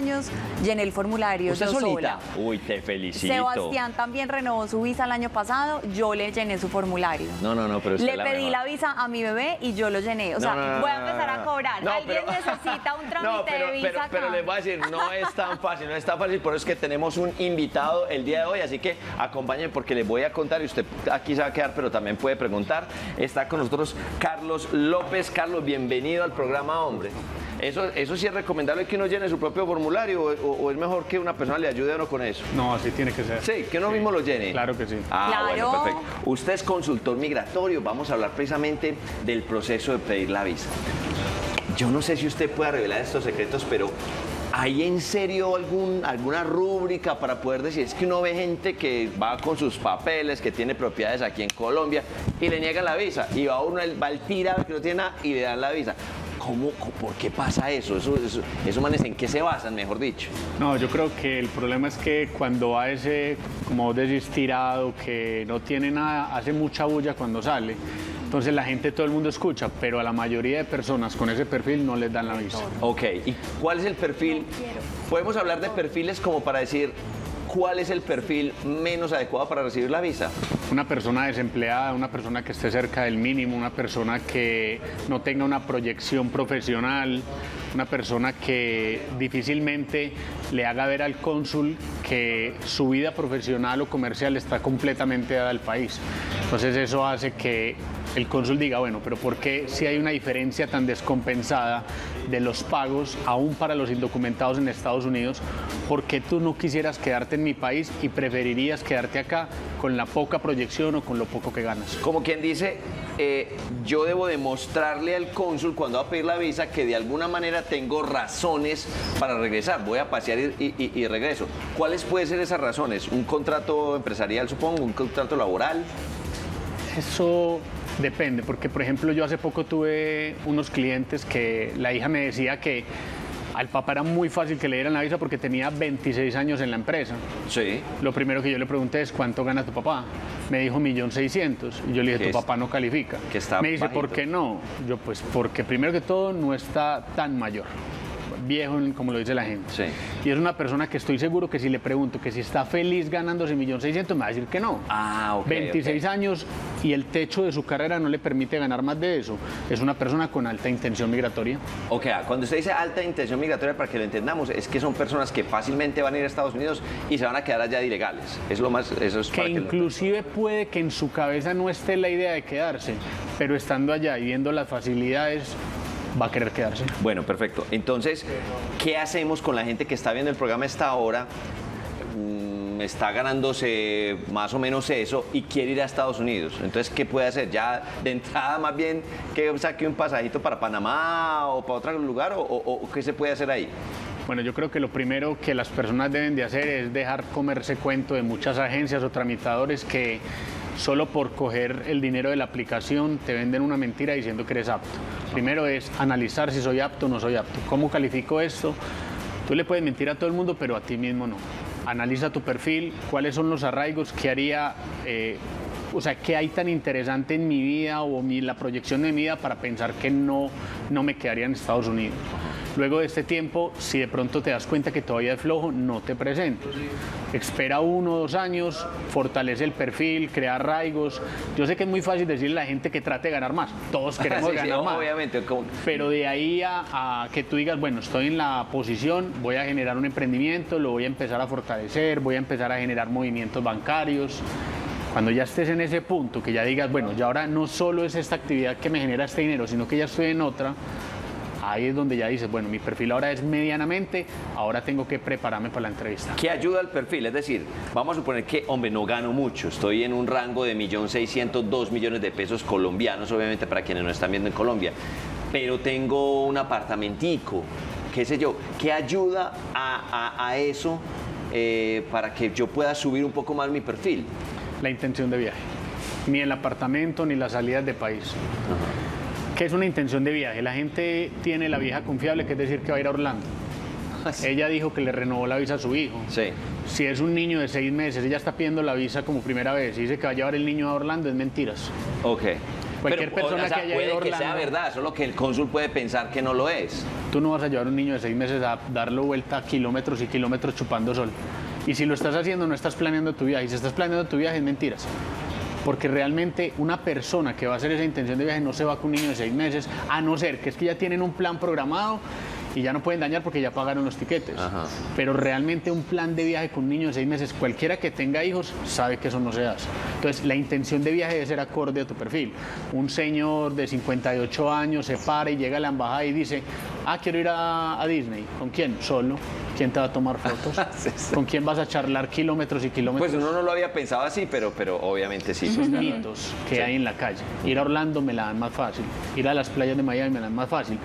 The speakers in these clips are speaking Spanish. años llené el formulario. ¿Usted solita? Uy, te felicito. Sebastián también renovó su visa el año pasado, yo le llené su formulario. No, pero le pedí la visa a mi bebé y yo lo llené. O sea, voy a empezar a cobrar. Alguien necesita un trámite de visa. Pero les voy a decir, no es tan fácil, no es tan fácil, por eso es que tenemos un invitado el día de hoy, así que acompáñenme porque les voy a contar y usted aquí se va a quedar, pero también puede preguntar. Está con nosotros Carlos López. Carlos, bienvenido al programa, hombre. ¿Eso sí es recomendable que uno llene su propio formulario o es mejor que una persona le ayude a uno con eso? No, así tiene que ser. Sí, que uno mismo lo llene. Claro que sí. Claro. Bueno, perfecto. Usted es consultor migratorio, vamos a hablar precisamente del proceso de pedir la visa. Yo no sé si usted pueda revelar estos secretos, pero ¿hay en serio alguna rúbrica para poder decir? Es que uno ve gente que va con sus papeles, que tiene propiedades aquí en Colombia y le niegan la visa. Y va uno, va el tirado que no tiene nada y le dan la visa. ¿Por qué pasa eso? ¿Eso manes en qué se basan, mejor dicho? No, yo creo que el problema es que cuando va ese, como vos decís, tirado, que no tiene nada, hace mucha bulla cuando sale. Entonces la gente, todo el mundo escucha, pero a la mayoría de personas con ese perfil no les dan la visa. Ok, ¿y cuál es el perfil? Podemos hablar de perfiles como para decir, ¿cuál es el perfil menos adecuado para recibir la visa? Una persona desempleada, una persona que esté cerca del mínimo, una persona que no tenga una proyección profesional, una persona que difícilmente le haga ver al cónsul que su vida profesional o comercial está completamente dada al país. Entonces eso hace que el cónsul diga, bueno, pero ¿por qué si hay una diferencia tan descompensada de los pagos, aún para los indocumentados en Estados Unidos? ¿Por qué tú no quisieras quedarte en mi país y preferirías quedarte acá con la poca proyección o con lo poco que ganas? Como quien dice, yo debo demostrarle al cónsul cuando va a pedir la visa que de alguna manera tengo razones para regresar. Voy a pasear y regreso. ¿Cuáles pueden ser esas razones? ¿Un contrato empresarial, supongo? ¿Un contrato laboral? Eso depende, porque por ejemplo yo hace poco tuve unos clientes que la hija me decía que al papá era muy fácil que le dieran la visa porque tenía 26 años en la empresa. Sí. Lo primero que yo le pregunté es, ¿cuánto gana tu papá? Me dijo, $1.600.000. Y yo le dije, tu papá no califica. Me dice, ¿por qué no? Yo, pues porque primero que todo no está tan mayor. Viejo, como lo dice la gente. Sí. Y es una persona que estoy seguro que si le pregunto que si está feliz ganándose $1.600.000, me va a decir que no. Okay, 26 años y el techo de su carrera no le permite ganar más de eso. Es una persona con alta intención migratoria. Ok, cuando usted dice alta intención migratoria, para que lo entendamos, es que son personas que fácilmente van a ir a Estados Unidos y se van a quedar allá de ilegales. Es lo más... Eso es que inclusive puede que en su cabeza no esté la idea de quedarse, pero estando allá y viendo las facilidades, va a querer quedarse. Bueno, perfecto. Entonces, ¿qué hacemos con la gente que está viendo el programa a esta hora? Está ganándose más o menos eso y quiere ir a Estados Unidos. Entonces, ¿qué puede hacer? Ya de entrada, más bien, que saque un pasajito para Panamá o para otro lugar, o ¿qué se puede hacer ahí? Bueno, yo creo que lo primero que las personas deben de hacer es dejar comerse cuento de muchas agencias o tramitadores que solo por coger el dinero de la aplicación te venden una mentira diciendo que eres apto. Primero es analizar si soy apto o no soy apto. ¿Cómo califico esto? Tú le puedes mentir a todo el mundo, pero a ti mismo no. Analiza tu perfil, cuáles son los arraigos, qué haría, o sea, qué hay tan interesante en mi vida o la proyección de mi vida para pensar que no me quedaría en Estados Unidos. Luego de este tiempo, si de pronto te das cuenta que todavía es flojo, no te presentes. Espera 1 o 2 años, fortalece el perfil, crea arraigos. Yo sé que es muy fácil decirle a la gente que trate de ganar más. Todos queremos ganar más. Obviamente. Pero de ahí a que tú digas, bueno, estoy en la posición, voy a generar un emprendimiento, lo voy a empezar a fortalecer, voy a empezar a generar movimientos bancarios. Cuando ya estés en ese punto, que ya digas, bueno, ya ahora no solo es esta actividad que me genera este dinero, sino que ya estoy en otra, ahí es donde ya dices, bueno, mi perfil ahora es medianamente, ahora tengo que prepararme para la entrevista. ¿Qué ayuda al perfil? Es decir, vamos a suponer que, hombre, no gano mucho, estoy en un rango de $1.602.000.000 colombianos, obviamente para quienes no están viendo en Colombia, pero tengo un apartamentico, qué sé yo, ¿qué ayuda a eso para que yo pueda subir un poco más mi perfil? La intención de viaje, ni el apartamento, ni las salidas de país. Ajá. ¿Qué es una intención de viaje? La gente tiene la vieja confiable, que es decir que va a ir a Orlando. Sí. Ella dijo que le renovó la visa a su hijo. Sí. Si es un niño de 6 meses, ella está pidiendo la visa como primera vez y dice que va a llevar el niño a Orlando, es mentiras. Ok. Cualquier persona que haya ido a Orlando. Puede que sea verdad, solo que el cónsul puede pensar que no lo es. Tú no vas a llevar a un niño de 6 meses a darle vuelta a kilómetros y kilómetros chupando sol. Y si lo estás haciendo, no estás planeando tu viaje. Y si estás planeando tu viaje, es mentiras. Porque realmente una persona que va a hacer esa intención de viaje no se va con un niño de 6 meses, a no ser que es que ya tienen un plan programado y ya no pueden dañar porque ya pagaron los tiquetes. Ajá. Pero realmente un plan de viaje con un niño de 6 meses, cualquiera que tenga hijos sabe que eso no se hace. Entonces la intención de viaje debe ser acorde a tu perfil. Un señor de 58 años se para y llega a la embajada y dice: ah, quiero ir a Disney. ¿Con quién? Solo. ¿Quién te va a tomar fotos? Sí, sí. ¿Con quién vas a charlar kilómetros y kilómetros? Pues uno no lo había pensado así, pero obviamente sí. Esos mitos que hay en la calle. Ir a Orlando me la dan más fácil, ir a las playas de Miami me la dan más fácil,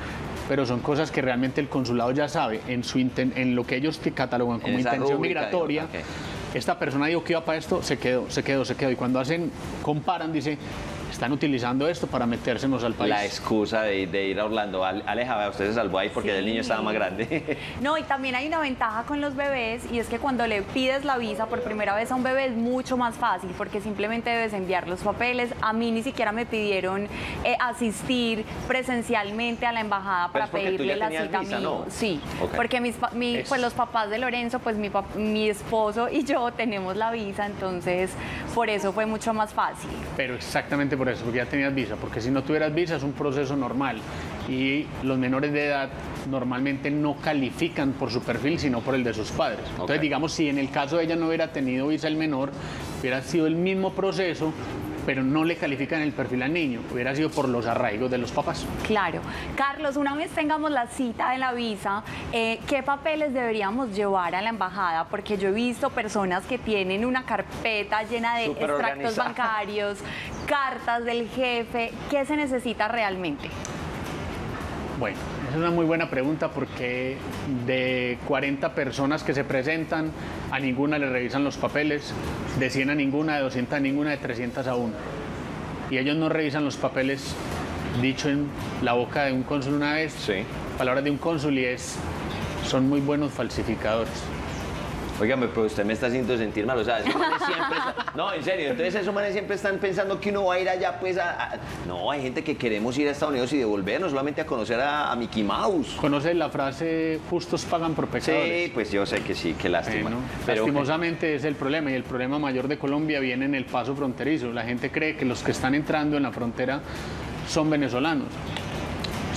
pero son cosas que realmente el consulado ya sabe en lo que ellos catalogan como intención migratoria. Okay. Esta persona dijo que iba para esto, se quedó. Y cuando comparan, dice: están utilizando esto para metérsenos al país. La excusa de ir a Orlando. Aleja, usted se salvó ahí porque el niño estaba más grande. No, y también hay una ventaja con los bebés, y es que cuando le pides la visa por primera vez a un bebé es mucho más fácil, porque simplemente debes enviar los papeles. A mí ni siquiera me pidieron asistir presencialmente a la embajada para pedirle la cita a mí. ¿No? Sí, okay. Porque los papás de Lorenzo, pues mi esposo y yo tenemos la visa, entonces por eso fue mucho más fácil. Pero exactamente por eso, porque ya tenías visa, porque si no tuvieras visa es un proceso normal y los menores de edad normalmente no califican por su perfil sino por el de sus padres. Okay. Entonces, digamos, si en el caso de ella no hubiera tenido visa el menor, hubiera sido el mismo proceso, pero no le califican el perfil al niño, hubiera sido por los arraigos de los papás. Claro. Carlos, una vez tengamos la cita de la visa, ¿qué papeles deberíamos llevar a la embajada? Porque yo he visto personas que tienen una carpeta llena de extractos bancarios, cartas del jefe. ¿Qué se necesita realmente? Bueno, es una muy buena pregunta, porque de 40 personas que se presentan, a ninguna le revisan los papeles, de 100 a ninguna, de 200 a ninguna, de 300 a una. Y ellos no revisan los papeles, dicho en la boca de un cónsul una vez, sí. Palabras de un cónsul, y son muy buenos falsificadores. Óigame, pero usted me está haciendo sentir mal, o sea, no, en serio, entonces esos manes siempre están pensando que uno va a ir allá, pues, No, hay gente que queremos ir a Estados Unidos y devolvernos solamente a conocer a Mickey Mouse. ¿Conoce la frase justos pagan por pecadores? Sí, pues yo sé que sí, qué lástima. Pero lastimosamente es el problema, y el problema mayor de Colombia viene en el paso fronterizo. La gente cree que los que están entrando en la frontera son venezolanos.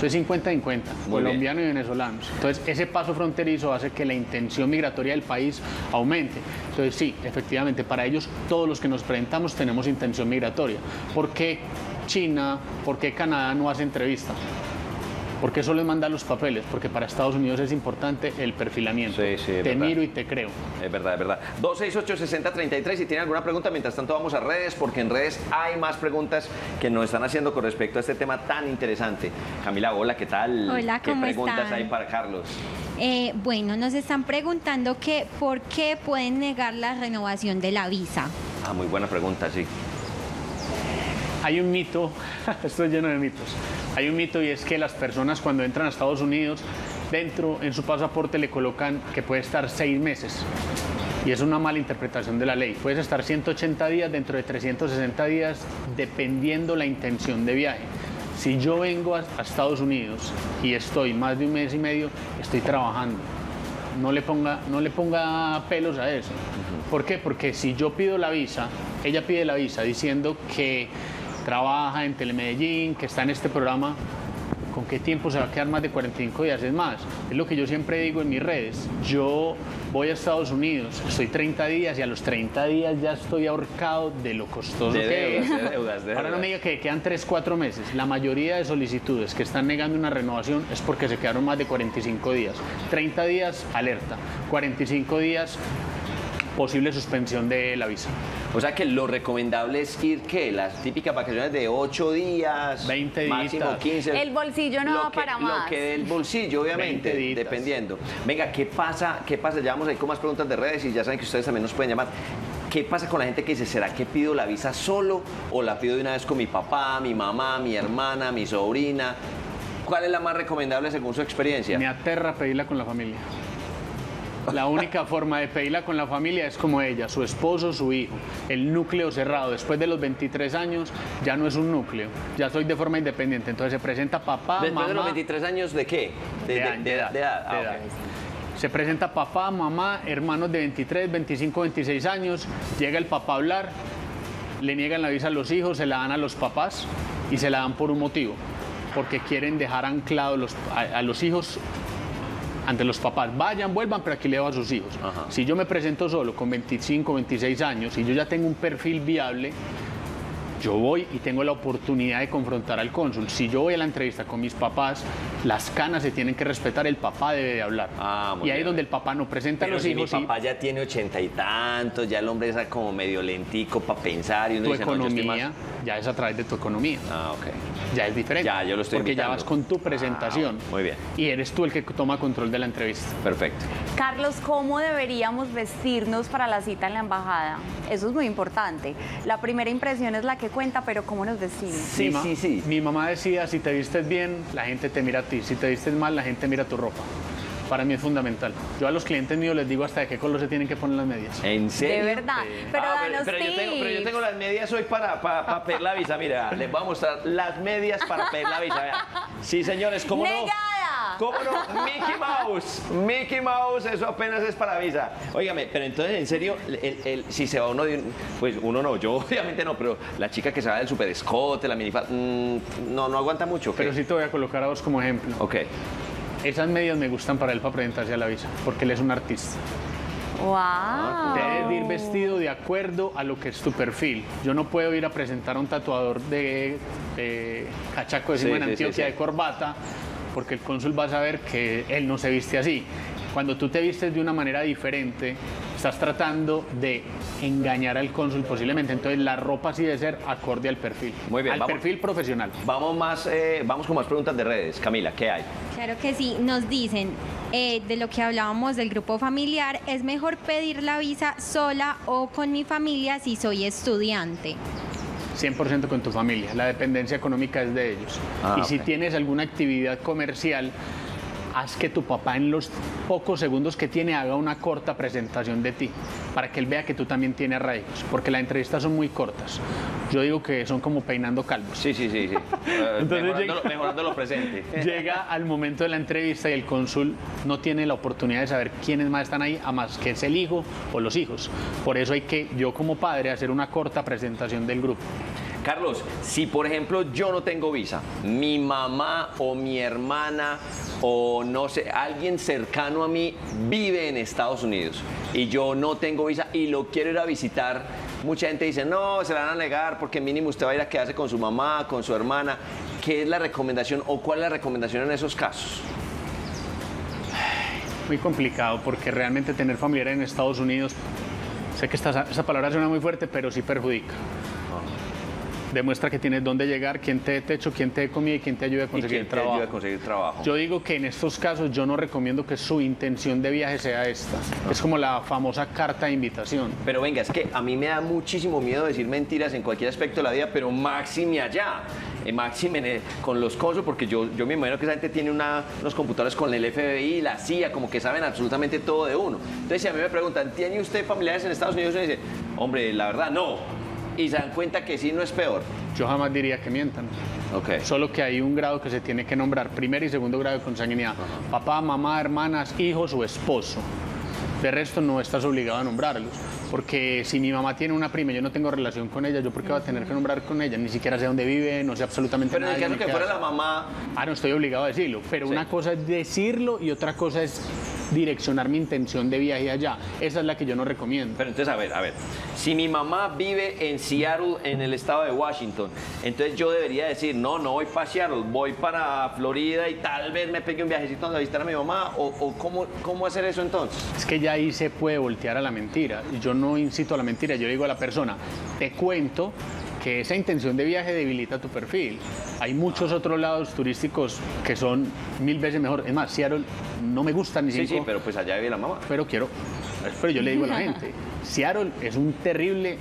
Soy 50-50, colombiano y venezolanos. Entonces, ese paso fronterizo hace que la intención migratoria del país aumente. Entonces, sí, efectivamente, para ellos, todos los que nos presentamos tenemos intención migratoria. ¿Por qué China, por qué Canadá no hace entrevista? ¿Por qué solo mandan los papeles? Porque para Estados Unidos es importante el perfilamiento. Sí, sí, te miro y te creo. Es verdad, es verdad. 268-6033, si tienen alguna pregunta, mientras tanto vamos a redes, porque en redes hay más preguntas que nos están haciendo con respecto a este tema tan interesante. Camila, hola, ¿qué tal? Hola, ¿cómo están? ¿Qué preguntas hay para Carlos? Bueno, nos están preguntando que por qué pueden negar la renovación de la visa. Ah, muy buena pregunta, sí. Hay un mito, esto es lleno de mitos. Hay un mito, y es que las personas cuando entran a Estados Unidos, en su pasaporte le colocan que puede estar 6 meses. Y es una mala interpretación de la ley. Puedes estar 180 días dentro de 360 días, dependiendo la intención de viaje. Si yo vengo a Estados Unidos y estoy más de 1 mes y medio, estoy trabajando. No le ponga pelos a eso. ¿Por qué? Porque si yo pido la visa, ella pide la visa diciendo que trabaja en Telemedellín, que está en este programa, ¿con qué tiempo se va a quedar más de 45 días? Es más, es lo que yo siempre digo en mis redes. Yo voy a Estados Unidos, estoy 30 días y a los 30 días ya estoy ahorcado de lo costoso que es. Ahora no me diga que quedan 3-4 meses. La mayoría de solicitudes que están negando una renovación es porque se quedaron más de 45 días. 30 días, alerta. 45 días, posible suspensión de la visa. O sea que lo recomendable es ir, ¿qué? Las típicas vacaciones de 8 días, 20 días, máximo 15. El bolsillo no va para más. Lo que del bolsillo, obviamente, dependiendo. Venga, ¿qué pasa? ¿Qué pasa? Ya vamos ahí con más preguntas de redes, y ya saben que ustedes también nos pueden llamar. ¿Qué pasa con la gente que dice: ¿será que pido la visa solo o la pido de una vez con mi papá, mi mamá, mi hermana, mi sobrina? ¿Cuál es la más recomendable según su experiencia? Me aterra pedirla con la familia. La única forma de pedirla con la familia es como ella, su esposo, su hijo, el núcleo cerrado. Después de los 23 años ya no es un núcleo, ya soy de forma independiente. Entonces se presenta papá, mamá... ¿Después de los 23 años de qué? De edad. Se presenta papá, mamá, hermanos de 23, 25, 26 años, llega el papá a hablar, le niegan la visa a los hijos, se la dan a los papás y se la dan por un motivo, porque quieren dejar anclados a los hijos ante los papás. Vayan, vuelvan, pero aquí le doy a sus hijos. Ajá. Si yo me presento solo con 25, 26 años y yo ya tengo un perfil viable, yo voy y tengo la oportunidad de confrontar al cónsul. Si yo voy a la entrevista con mis papás, las canas se tienen que respetar, el papá debe de hablar. Ah, y ahí bien. Es donde el papá no presenta a los hijos. Mi papá ya tiene 80 y tantos, ya el hombre es como medio lentico para pensar. Y uno tu dice, economía no, más... ya es a través de tu economía. Ah, ok. Ya es diferente. Ya, yo lo estoy porque invitando. Ya vas con tu presentación. Ah, muy bien. Y eres tú el que toma control de la entrevista. Perfecto. Carlos, ¿cómo deberíamos vestirnos para la cita en la embajada? Eso es muy importante. La primera impresión es la que cuenta, pero ¿cómo nos decimos? Sí, sí, sí. Mi mamá decía, si te vistes bien, la gente te mira a ti. Si te vistes mal, la gente mira tu ropa. Para mí es fundamental. Yo a los clientes míos les digo hasta de qué color se tienen que poner las medias. ¿En serio? De verdad. Pero, yo tengo las medias hoy para pedir la visa. Mira, les voy a mostrar las medias para pedir la visa. Mira. Sí, señores, ¿cómo no? ¿Cómo no? Mickey Mouse. Mickey Mouse, eso apenas es para visa. Óigame, pero entonces, en serio, si se va uno de un... Pues uno no, yo obviamente no, pero la chica que se va del super escote, la minifalda... no aguanta mucho. ¿Qué? Pero sí te voy a colocar a vos como ejemplo. Ok. Esas medias me gustan para él para presentarse a la visa, porque él es un artista. ¡Wow! Debes ir vestido de acuerdo a lo que es tu perfil. Yo no puedo ir a presentar a un tatuador de cachaco de Simón, sí, Antioquia, sí. De corbata, porque el cónsul va a saber que él no se viste así. Cuando tú te vistes de una manera diferente, estás tratando de engañar al cónsul posiblemente. Entonces la ropa sí debe ser acorde al perfil. Muy bien. Al perfil profesional. Vamos con más preguntas de redes. Camila, ¿qué hay? Claro que sí. Nos dicen, de lo que hablábamos del grupo familiar, ¿es mejor pedir la visa sola o con mi familia si soy estudiante? 100% con tu familia, la dependencia económica es de ellos. Y si tienes alguna actividad comercial, haz que tu papá en los pocos segundos que tiene haga una corta presentación de ti, para que él vea que tú también tienes arraigos, porque las entrevistas son muy cortas. Yo digo que son como peinando calvos. Sí, sí, sí, sí. Entonces, mejorando lo presente. Llega al momento de la entrevista y el cónsul no tiene la oportunidad de saber quiénes más están ahí, a más que es el hijo o los hijos. Por eso hay que, yo como padre, hacer una corta presentación del grupo. Carlos, si por ejemplo yo no tengo visa, mi mamá o mi hermana o no sé, alguien cercano a mí vive en Estados Unidos y yo no tengo visa y lo quiero ir a visitar, mucha gente dice, no, se la van a negar porque mínimo usted va a ir a quedarse con su mamá, con su hermana. ¿Qué es la recomendación o cuál es la recomendación en esos casos? Muy complicado, porque realmente tener familiares en Estados Unidos, sé que esa palabra suena muy fuerte, pero sí perjudica. Demuestra que tienes dónde llegar, quién te dé techo, quién te dé comida y quién te ayude a conseguir trabajo. Yo digo que en estos casos yo no recomiendo que su intención de viaje sea esta. No. Es como la famosa carta de invitación. Pero venga, es que a mí me da muchísimo miedo decir mentiras en cualquier aspecto de la vida, pero máxime allá. Máxime con los cónsules, porque yo me imagino que esa gente tiene unos computadores con el FBI, la CIA, como que saben absolutamente todo de uno. Entonces, si a mí me preguntan, ¿tiene usted familiares en Estados Unidos? Y dice, hombre, la verdad, no. Y se dan cuenta que sí, no es peor. Yo jamás diría que mientan. Okay. Solo que hay un grado que se tiene que nombrar, primer y segundo grado de consanguinidad. Uh-huh. Papá, mamá, hermanas, hijos o esposo. De resto no estás obligado a nombrarlos, porque si mi mamá tiene una prima y yo no tengo relación con ella, ¿yo por qué voy a tener que nombrar con ella? Ni siquiera sé dónde vive, no sé absolutamente nada. Pero en el caso que fuera la mamá... Ah, no estoy obligado a decirlo, pero sí. Una cosa es decirlo y otra cosa es direccionar mi intención de viaje allá. Esa es la que yo no recomiendo. Pero entonces, a ver, si mi mamá vive en Seattle, en el estado de Washington, entonces yo debería decir, no voy para Seattle, voy para Florida y tal vez me pegue un viajecito donde visitar a mi mamá, o ¿cómo hacer eso entonces? Es que ya ahí se puede voltear a la mentira. Yo no incito a la mentira, yo digo a la persona, te cuento que esa intención de viaje debilita tu perfil. Hay muchos otros lados turísticos que son 1000 veces mejor. Es más, Seattle no me gusta ni siquiera. Sí, pero pues allá vive la mamá. Pero yo le digo a la gente, Seattle es un terrible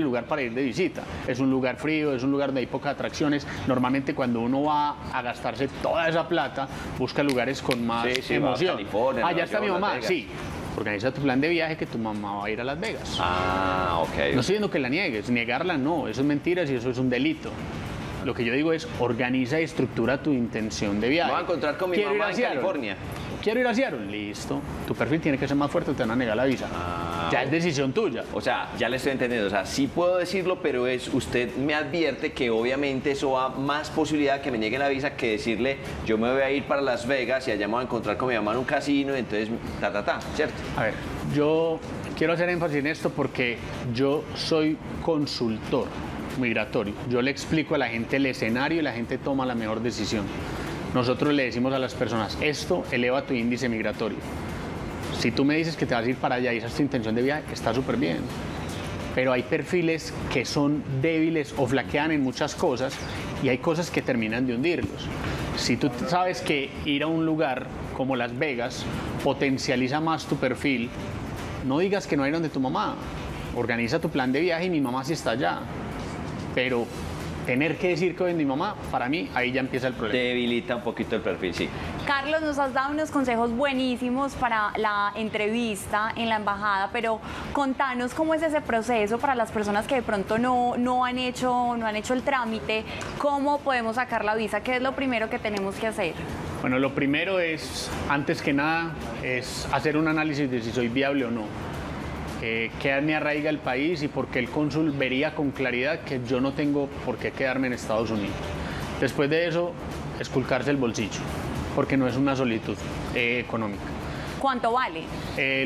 lugar para ir de visita. Es un lugar frío, es un lugar donde hay pocas atracciones. Normalmente cuando uno va a gastarse toda esa plata, busca lugares con más emoción. California, allá está mi mamá, sí. organiza tu plan de viaje que tu mamá va a ir a Las Vegas. Ah, ok. No estoy diciendo que la niegues, negarla no, eso es mentiras y eso es un delito. Lo que yo digo es, organiza y estructura tu intención de viaje. Voy a encontrar con mi mamá en California. Quiero ir a Seattle, listo. Tu perfil tiene que ser más fuerte, te van a negar la visa. Ah, ya es decisión tuya. O sea, ya le estoy entendiendo. O sea, sí puedo decirlo, pero es usted me advierte que obviamente eso va más posibilidad que me niegue la visa que decirle yo me voy a ir para Las Vegas y allá me voy a encontrar con mi mamá en un casino y entonces ¿cierto? A ver, yo quiero hacer énfasis en esto porque yo soy consultor migratorio. Yo le explico a la gente el escenario y la gente toma la mejor decisión. Nosotros le decimos a las personas, esto eleva tu índice migratorio. Si tú me dices que te vas a ir para allá y esa es tu intención de viaje, está súper bien. Pero hay perfiles que son débiles o flaquean en muchas cosas y hay cosas que terminan de hundirlos. Si tú sabes que ir a un lugar como Las Vegas potencializa más tu perfil, no digas que no hay donde tu mamá. Organiza tu plan de viaje y mi mamá sí está allá. Pero tener que decir que hoy mi mamá, para mí, ahí ya empieza el problema. Debilita un poquito el perfil, sí. Carlos, nos has dado unos consejos buenísimos para la entrevista en la embajada, pero contanos cómo es ese proceso para las personas que de pronto no han hecho el trámite, cómo podemos sacar la visa, qué es lo primero que tenemos que hacer. Bueno, lo primero es, antes que nada, es hacer un análisis de si soy viable o no. Qué me arraiga el país y por qué el cónsul vería con claridad que yo no tengo por qué quedarme en Estados Unidos. Después de eso, esculcarse el bolsillo, porque no es una solicitud económica. ¿Cuánto vale?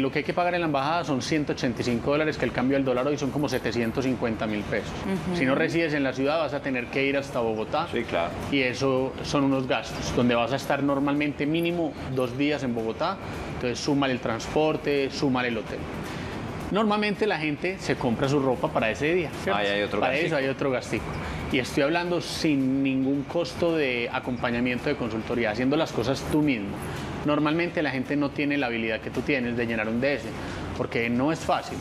Lo que hay que pagar en la embajada son $185, que el cambio del dólar hoy son como $750.000. Uh-huh. Si no resides en la ciudad, vas a tener que ir hasta Bogotá. Sí, claro. Y eso son unos gastos, donde vas a estar normalmente mínimo 2 días en Bogotá. Entonces, súmale el transporte, súmale el hotel. Normalmente la gente se compra su ropa para ese día, ¿cierto? Ahí hay otro gastico. Para eso hay otro gastico. Y estoy hablando sin ningún costo de acompañamiento de consultoría, haciendo las cosas tú mismo. Normalmente la gente no tiene la habilidad que tú tienes de llenar un DS, porque no es fácil.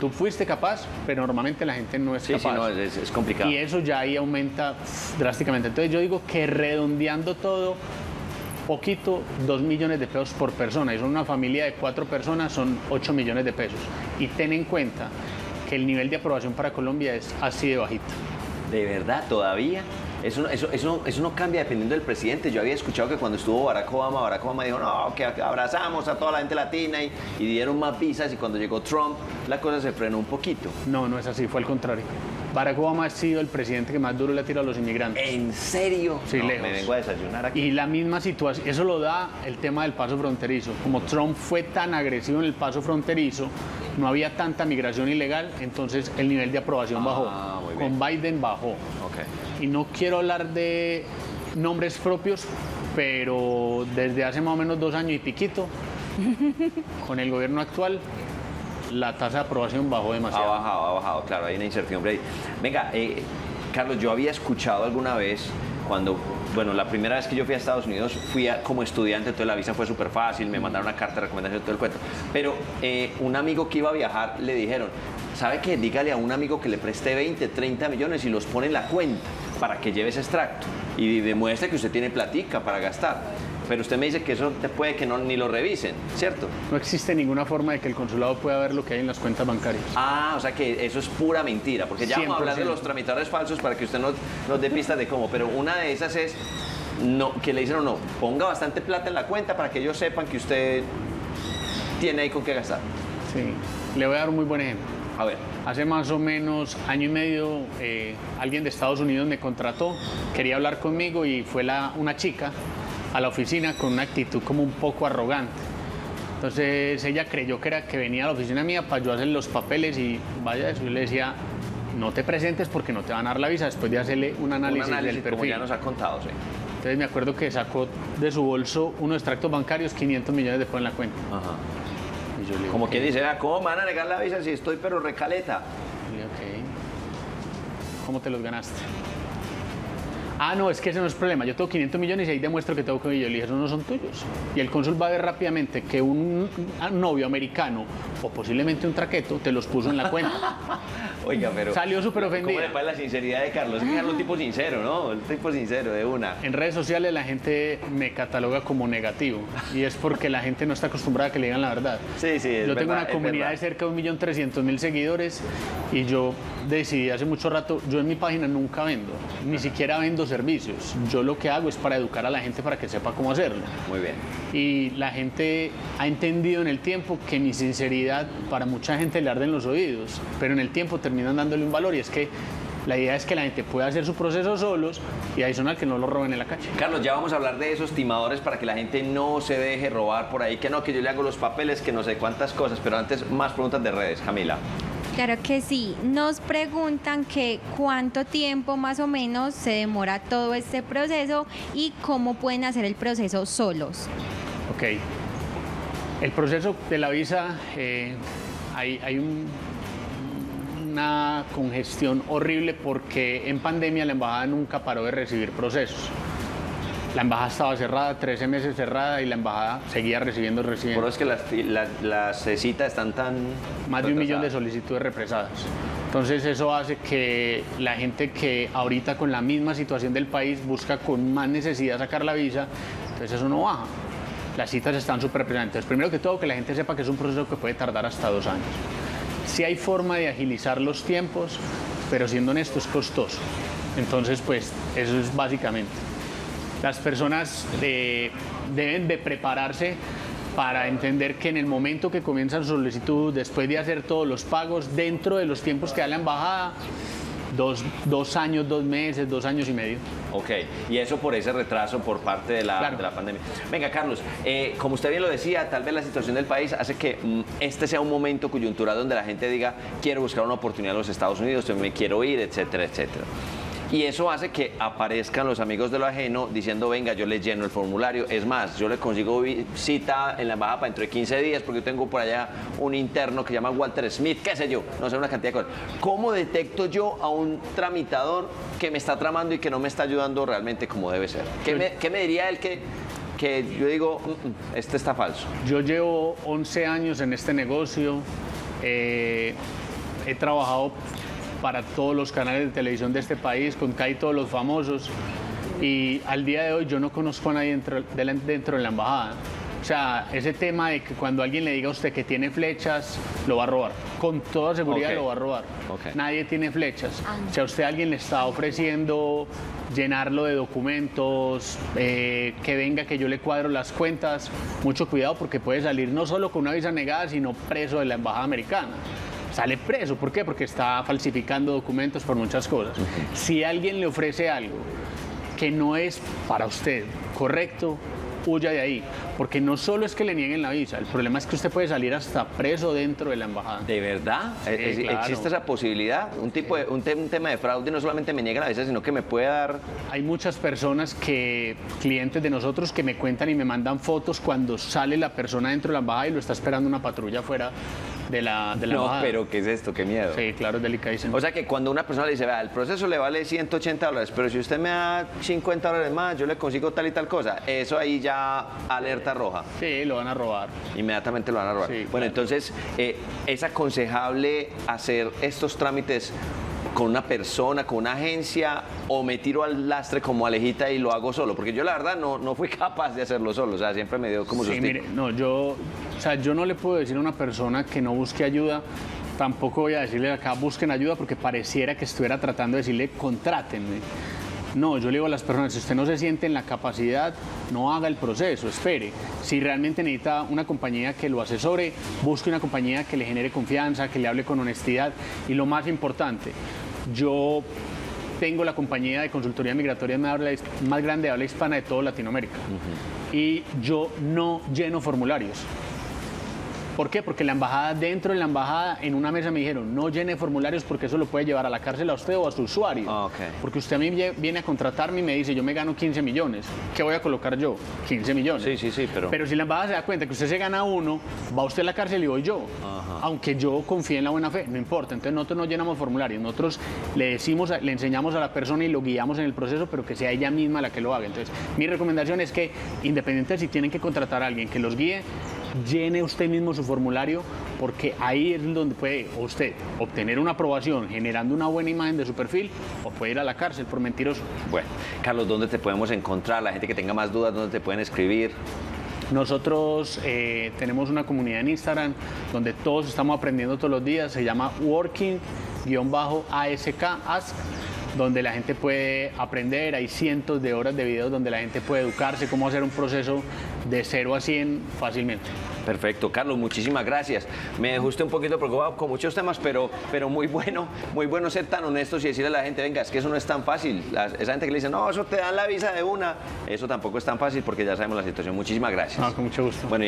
Tú fuiste capaz, pero normalmente la gente no es capaz. Sí, no, es complicado. Y eso ya ahí aumenta drásticamente. Entonces yo digo que redondeando todo, poquito, 2 millones de pesos por persona, y son una familia de 4 personas, son 8 millones de pesos. Y ten en cuenta que el nivel de aprobación para Colombia es así de bajito. ¿De verdad? ¿Todavía? Eso no cambia dependiendo del presidente. Yo había escuchado que cuando estuvo Barack Obama dijo, no, que abrazamos a toda la gente latina y dieron más visas, y cuando llegó Trump, la cosa se frenó un poquito. No, no es así, fue al contrario. Barack Obama ha sido el presidente que más duro le ha tirado a los inmigrantes. ¿En serio? Sí, no, lejos. Me vengo a desayunar aquí. Y la misma situación, eso lo da el tema del paso fronterizo. Como Trump fue tan agresivo en el paso fronterizo, no había tanta migración ilegal, entonces el nivel de aprobación bajó. Con Biden bajó. Okay. Y no quiero hablar de nombres propios, pero desde hace más o menos 2 años y piquito, con el gobierno actual, la tasa de aprobación bajó demasiado. Ha bajado, claro, hay una incertidumbre ahí. Venga, Carlos, yo había escuchado alguna vez cuando, bueno, la primera vez que yo fui a Estados Unidos, fui como estudiante, entonces la visa fue súper fácil, me mandaron una carta de recomendación, todo el cuento. Pero un amigo que iba a viajar le dijeron, ¿sabe qué? Dígale a un amigo que le preste 20, 30 millones y los pone en la cuenta para que lleve ese extracto y demuestre que usted tiene platica para gastar. Pero usted me dice que eso puede que no, ni lo revisen, ¿cierto? No existe ninguna forma de que el consulado pueda ver lo que hay en las cuentas bancarias. Ah, o sea que eso es pura mentira, porque ya 100%. Vamos a hablar de los tramitadores falsos para que usted nos dé pistas de cómo, pero una de esas es que le dicen no, ponga bastante plata en la cuenta para que ellos sepan que usted tiene ahí con qué gastar. Sí, le voy a dar un muy buen ejemplo. A ver. Hace más o menos 1 año y medio alguien de Estados Unidos me contrató, quería hablar conmigo y fue una chica a la oficina con una actitud como un poco arrogante. Entonces ella creyó que venía a la oficina mía para yo hacer los papeles y vaya eso. Yo le decía, no te presentes porque no te van a dar la visa, después de hacerle un análisis del perfil. Como ya nos ha contado, sí. Entonces me acuerdo que sacó de su bolso unos extractos bancarios, 500 millones después en la cuenta. Ajá. Y yo le digo, como quien dice, ¿cómo me van a negar la visa si estoy pero recaleta? Y le digo, ok, ¿cómo te los ganaste? Ah, no, es que ese no es problema, yo tengo 500 millones y ahí demuestro que tengo que yo le dije, esos no son tuyos. Y el cónsul va a ver rápidamente que un novio americano o posiblemente un traqueto, te los puso en la cuenta. Oiga, pero... Salió súper ofendido. ¿Cómo le la sinceridad de Carlos? Es Carlos tipo sincero, ¿no? El tipo sincero, de una. En redes sociales la gente me cataloga como negativo y es porque la gente no está acostumbrada a que le digan la verdad. Sí, sí, es Yo tengo verdad, una comunidad de cerca de 1.300.000 seguidores y yo decidí hace mucho rato, yo en mi página nunca vendo, ni siquiera vendo servicios. Yo lo que hago es para educar a la gente para que sepa cómo hacerlo. Muy bien. Y la gente ha entendido en el tiempo que mi sinceridad para mucha gente le arde en los oídos, pero en el tiempo terminan dándole un valor y es que la idea es que la gente pueda hacer su proceso solos y adicional que no lo roben en la calle. Carlos, ya vamos a hablar de esos timadores para que la gente no se deje robar por ahí, que no, que yo le hago los papeles, que no sé cuántas cosas, pero antes más preguntas de redes, Camila. Claro que sí, nos preguntan que cuánto tiempo más o menos se demora todo este proceso y cómo pueden hacer el proceso solos. Ok, el proceso de la visa, hay una congestión horrible porque en pandemia la embajada nunca paró de recibir procesos. La embajada estaba cerrada, 13 meses cerrada y la embajada seguía recibiendo. Por eso es que las citas están tan... Más de 1 millón de solicitudes represadas. Entonces eso hace que la gente que ahorita con la misma situación del país busca con más necesidad sacar la visa, entonces eso no baja. Las citas están súper presentes. Primero que todo, que la gente sepa que es un proceso que puede tardar hasta 2 años. Sí hay forma de agilizar los tiempos, pero siendo honesto es costoso. Entonces pues eso es básicamente. Las personas deben de prepararse para entender que en el momento que comienzan su solicitud, después de hacer todos los pagos, dentro de los tiempos que da la embajada, 2 años, 2 meses, 2 años y medio. Ok, y eso por ese retraso por parte de la pandemia. Venga, Carlos, como usted bien lo decía, tal vez la situación del país hace que este sea un momento coyuntural donde la gente diga, quiero buscar una oportunidad en los Estados Unidos, me quiero ir, etcétera, etcétera. Y eso hace que aparezcan los amigos de lo ajeno diciendo, venga, yo les lleno el formulario. Es más, yo les consigo cita en la embajada para dentro de 15 días porque yo tengo por allá un interno que se llama Walter Smith, qué sé yo, no sé, una cantidad de cosas. ¿Cómo detecto yo a un tramitador que me está tramando y que no me está ayudando realmente como debe ser? ¿Qué me diría él que yo digo, este está falso? Yo llevo 11 años en este negocio, he trabajado para todos los canales de televisión de este país, con casi todos los famosos, y al día de hoy yo no conozco a nadie dentro de la embajada. O sea, ese tema de que cuando alguien le diga a usted que tiene flechas, lo va a robar. Con toda seguridad lo va a robar. Nadie tiene flechas. Si a usted alguien le está ofreciendo llenarlo de documentos, que venga que yo le cuadro las cuentas, mucho cuidado porque puede salir no solo con una visa negada, sino preso de la embajada americana. Sale preso, ¿por qué? Porque está falsificando documentos por muchas cosas. Si alguien le ofrece algo que no es para usted correcto, huya de ahí, porque no solo es que le nieguen la visa, el problema es que usted puede salir hasta preso dentro de la embajada. ¿De verdad? Sí, claro. ¿Existe esa posibilidad? Un tema de fraude no solamente me niega la visa, sino que me puede dar... Hay muchas personas que, clientes de nosotros, que me cuentan y me mandan fotos cuando sale la persona dentro de la embajada y lo está esperando una patrulla afuera de la embajada. No, pero ¿qué es esto? Qué miedo. Sí, claro, es delicadísimo. O sea que cuando una persona le dice, vea, el proceso le vale $180, pero si usted me da $50 más, yo le consigo tal y tal cosa, eso ahí ya alerta roja. Sí, lo van a robar. Inmediatamente lo van a robar. Sí, bueno, claro. Entonces, ¿es aconsejable hacer estos trámites con una persona, con una agencia, o me tiro al lastre como Alejita y lo hago solo? Porque yo la verdad no fui capaz de hacerlo solo, o sea, siempre me dio como... Sí, mire, no, yo no le puedo decir a una persona que no busque ayuda. Tampoco voy a decirle acá busquen ayuda porque pareciera que estuviera tratando de decirle contrátenme. No, yo le digo a las personas, si usted no se siente en la capacidad, no haga el proceso, espere. Si realmente necesita una compañía que lo asesore, busque una compañía que le genere confianza, que le hable con honestidad. Y lo más importante, yo tengo la compañía de consultoría migratoria más grande de habla hispana de toda Latinoamérica. Y yo no lleno formularios. ¿Por qué? Porque la embajada, dentro de la embajada, en una mesa me dijeron, no llene formularios porque eso lo puede llevar a la cárcel a usted o a su usuario. Porque usted a mí viene a contratarme y me dice, yo me gano 15 millones. ¿Qué voy a colocar yo? 15 millones. Sí, pero si la embajada se da cuenta que usted se gana uno, va usted a la cárcel y voy yo. Aunque yo confíe en la buena fe, no importa. Entonces nosotros no llenamos formularios. Nosotros le decimos, le enseñamos a la persona y lo guiamos en el proceso, pero que sea ella misma la que lo haga. Entonces mi recomendación es que, independientemente si tienen que contratar a alguien que los guíe, llene usted mismo su formulario, porque ahí es donde puede usted obtener una aprobación generando una buena imagen de su perfil, o puede ir a la cárcel por mentiroso. Bueno, Carlos, ¿dónde te podemos encontrar? La gente que tenga más dudas, ¿dónde te pueden escribir? Nosotros tenemos una comunidad en Instagram donde todos estamos aprendiendo todos los días, se llama working-ask-ask, donde la gente puede aprender, hay cientos de horas de videos donde la gente puede educarse, cómo hacer un proceso de 0 a 100 fácilmente. Perfecto, Carlos, muchísimas gracias. Me dejaste un poquito preocupado con muchos temas, pero muy bueno ser tan honestos y decirle a la gente, venga, es que eso no es tan fácil. Esa gente que le dice, no, eso te dan la visa de una, eso tampoco es tan fácil porque ya sabemos la situación. Muchísimas gracias. No, con mucho gusto. Bueno,